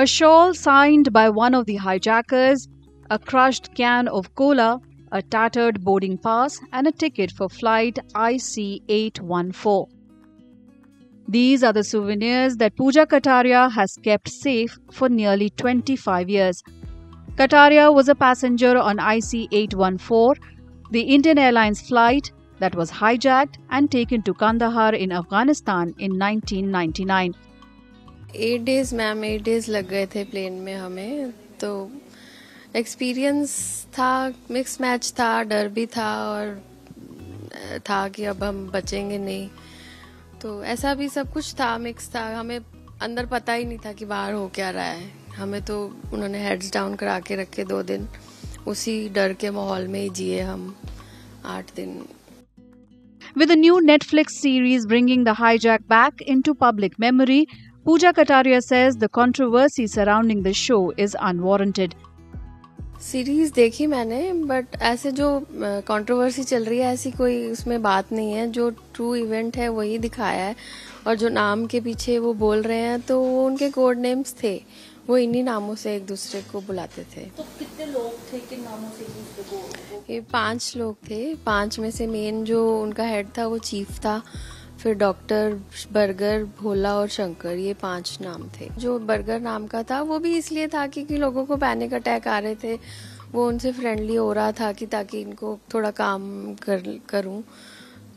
a shawl signed by one of the hijackers, a crushed can of cola, a tattered boarding pass, and a ticket for flight IC 814. These are the souvenirs that Pooja Kataria has kept safe for nearly 25 years. Kataria was a passenger on IC 814, the Indian Airlines flight that was hijacked and taken to Kandahar in Afghanistan in 1999. 8 days ma'am 8 days लग गए थे plane में हमें, तो experience था, mix match था, डर भी था और था कि अब हम बचेंगे नहीं, तो ऐसा भी सब कुछ था, मिक्स था। हमें अंदर पता ही नहीं था कि बाहर हो क्या रहा है। हमें तो उन्होंने हेड्स डाउन करा के रखे 2 दिन, उसी डर के माहौल में ही जिए हम 8 दिन। With the new Netflix series bringing the hijack back into public memory, Pooja Kataria says the controversy surrounding the show is unwarranted. Series देखी मैंने, बट ऐसे जो कंट्रोवर्सी चल रही है ऐसी कोई उसमें बात नहीं है। जो ट्रू इवेंट है वही दिखाया है, और जो नाम के पीछे वो बोल रहे हैं तो वो उनके कोड नेम्स थे, वो इन्हीं नामों से एक दूसरे को बुलाते थे। तो कितने लोग थे, किन नामों से दूसरे को? ये 5 लोग थे। 5 में से मेन जो उनका हेड था वो चीफ था, फिर डॉक्टर, बर्गर, भोला और शंकर, ये 5 नाम थे। जो बर्गर नाम का था वो भी इसलिए था क्योंकि लोगों को पैनिक अटैक आ रहे थे, वो उनसे फ्रेंडली हो रहा था कि ताकि इनको थोड़ा काम करूं।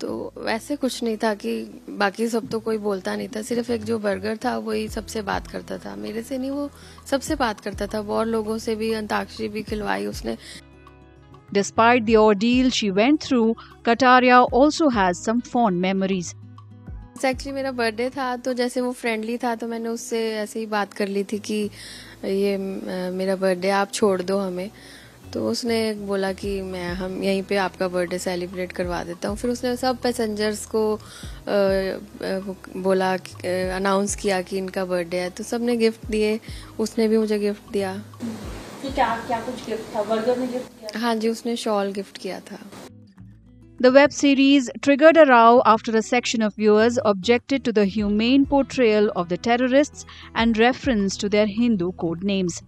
तो वैसे कुछ नहीं था कि बाकी सब तो कोई बोलता नहीं था, सिर्फ एक जो बर्गर था वही सबसे बात करता था। मेरे से नहीं, वो सबसे बात करता था, और लोगों से भी, अंताक्षरी भी खिलवाई उसने। Despite the ordeal she went through, Kataria also has some fond memories. Actually मेरा बर्थडे था, तो जैसे वो फ्रेंडली था तो मैंने उससे ऐसे ही बात कर ली थी कि ये मेरा बर्थडे, आप छोड़ दो हमें। तो उसने बोला कि हम यहीं पे आपका बर्थडे सेलिब्रेट करवा देता हूँ। फिर उसने सब पैसेंजर्स को बोला, अनाउंस किया कि इनका बर्थडे है, तो सबने गिफ्ट दिए, उसने भी मुझे गिफ्ट दिया। तो क्या कुछ गिफ्ट था? बर्गर में गिफ्ट किया? हाँ जी, उसने शॉल गिफ्ट किया था। The web series triggered a row after a section of viewers objected to the humane portrayal of the terrorists and reference to their Hindu code names.